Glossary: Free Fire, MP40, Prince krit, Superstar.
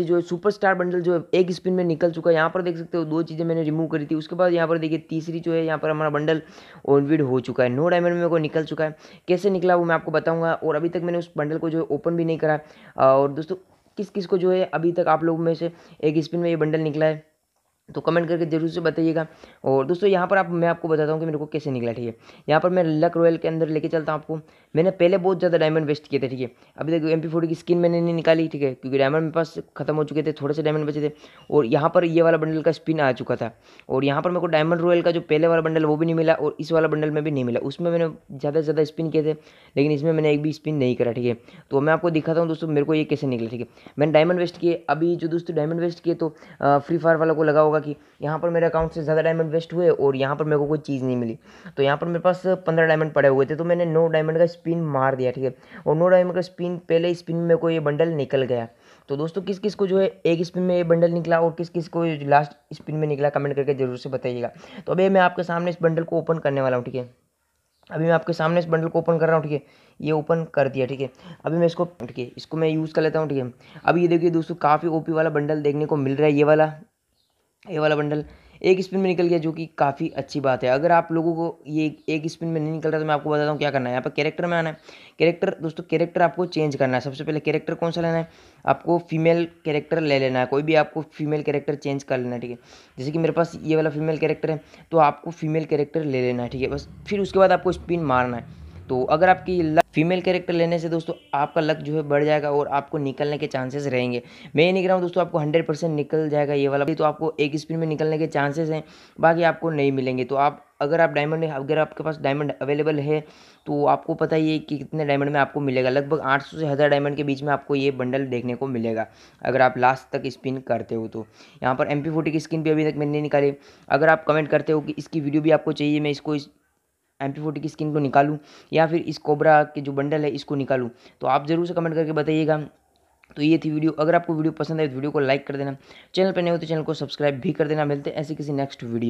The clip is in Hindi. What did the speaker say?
ये जो सुपरस्टार बंडल जो है एक स्पिन में निकल चुका है। यहाँ पर देख सकते हो दो चीज़ें मैंने रिमूव करी थी, उसके बाद यहाँ पर देखिए तीसरी जो है यहाँ पर हमारा बंडल ऑनविड हो चुका है, 9 डायमंड में वो निकल चुका है। कैसे निकला वो मैं आपको बताऊँगा, और अभी तक मैंने उस बंडल को जो है ओपन भी नहीं करा। और दोस्तों किस किस को जो है अभी तक आप लोगों में से एक स्पिन में ये बंडल निकला है तो कमेंट करके जरूर से बताइएगा। और दोस्तों यहाँ पर मैं आपको बताता हूँ कि मेरे को कैसे निकला, ठीक है। यहाँ पर मैं लक रॉयल के अंदर लेके चलता हूँ आपको। मैंने पहले बहुत ज़्यादा डायमंड वेस्ट किए थे, ठीक है। अभी तक MP40 की स्किन मैंने नहीं निकाली, ठीक है, क्योंकि डायमंड मेरे पास खत्म हो चुके थे, थोड़े से डायमंड बचे थे। और यहाँ पर ये वाला बंडल का स्पिन आ चुका था, और यहाँ पर मेरे को डायमंड रॉयल का जो पहले वाला बंडल वो भी नहीं मिला, और इस वाला बंडल में भी नहीं मिला। उसमें मैंने ज़्यादा से ज़्यादा स्पिन किए थे, लेकिन इसमें मैंने एक भी स्पिन नहीं करा, ठीक है। तो मैं आपको दिखाता हूँ दोस्तों मेरे को ये कैसे निकला, ठीक है। मैंने डायमंड वेस्ट किए, अभी जो दोस्तों डायमंड वेस्ट किए तो फ्री फायर वालों को लगा होगा कि यहाँ पर मेरे अकाउंट से ज़्यादा डायमंड वेस्ट हुए और यहाँ पर मेरे को कोई चीज़ नहीं मिली। तो यहाँ पर मेरे पास 15 डायमंड पड़े हुए थे, तो मैंने 9 डायमंड का स्पिन मार दिया, ठीक है। और 9 डायमंड का स्पिन पहले स्पिन में कोई ये बंडल निकल गया। तो दोस्तों किस किस को जो है एक स्पिन में ये बंडल निकला और किस किस को लास्ट स्पिन में निकला कमेंट करके जरूर से बताइएगा। तो अभी मैं आपके सामने इस बंडल को ओपन करने वाला हूँ, ठीक है। अभी मैं आपके सामने इस बंडल को ओपन कर रहा हूँ, ठीक है। ये ओपन कर दिया, ठीक है। अभी मैं इसको, ठीक है, इसको मैं यूज़ कर लेता हूँ, ठीक है। अभी ये देखिए दोस्तों काफ़ी OP वाला बंडल देखने को मिल रहा है। ये वाला बंडल एक स्पिन में निकल गया, जो कि काफ़ी अच्छी बात है। अगर आप लोगों को ये एक स्पिन में नहीं निकल रहा तो मैं आपको बताता हूँ क्या करना है। यहाँ पर कैरेक्टर में आना है। कैरेक्टर दोस्तों कैरेक्टर आपको चेंज करना है। सबसे पहले कैरेक्टर कौन सा लेना है, आपको फीमेल कैरेक्टर ले लेना है। कोई भी आपको फीमेल कैरेक्टर चेंज कर लेना है, ठीक है। जैसे कि मेरे पास ये वाला फीमेल कैरेक्टर है, तो आपको फीमेल कैरेक्टर ले लेना है, ठीक है, बस। फिर उसके बाद आपको स्पिन मारना है। तो अगर आपकी लक फीमेल कैरेक्टर लेने से दोस्तों आपका लक जो है बढ़ जाएगा और आपको निकलने के चांसेस रहेंगे। मैं ये नहीं कह रहा हूँ दोस्तों आपको 100% निकल जाएगा ये वाला, तो आपको एक स्पिन में निकलने के चांसेस हैं, बाकी आपको नहीं मिलेंगे। तो आप अगर आपके पास डायमंड अवेलेबल है तो आपको पता ही है कि कितने डायमंड में आपको मिलेगा। लगभग 800 से 1000 डायमंड के बीच में आपको ये बंडल देखने को मिलेगा, अगर आप लास्ट तक स्पिन करते हो तो। यहाँ पर MP40 की स्किन भी अभी तक मैंने नहीं निकाली। अगर आप कमेंट करते हो कि इसकी वीडियो भी आपको चाहिए, मैं इसको MP40 की स्किन को निकालूं या फिर इस कोबरा के जो बंडल है इसको निकालूं, तो आप ज़रूर से कमेंट करके बताइएगा। तो ये थी वीडियो। अगर आपको वीडियो पसंद आए तो वीडियो को लाइक कर देना, चैनल पर नए हो तो चैनल को सब्सक्राइब भी कर देना। मिलते हैं ऐसे किसी नेक्स्ट वीडियो।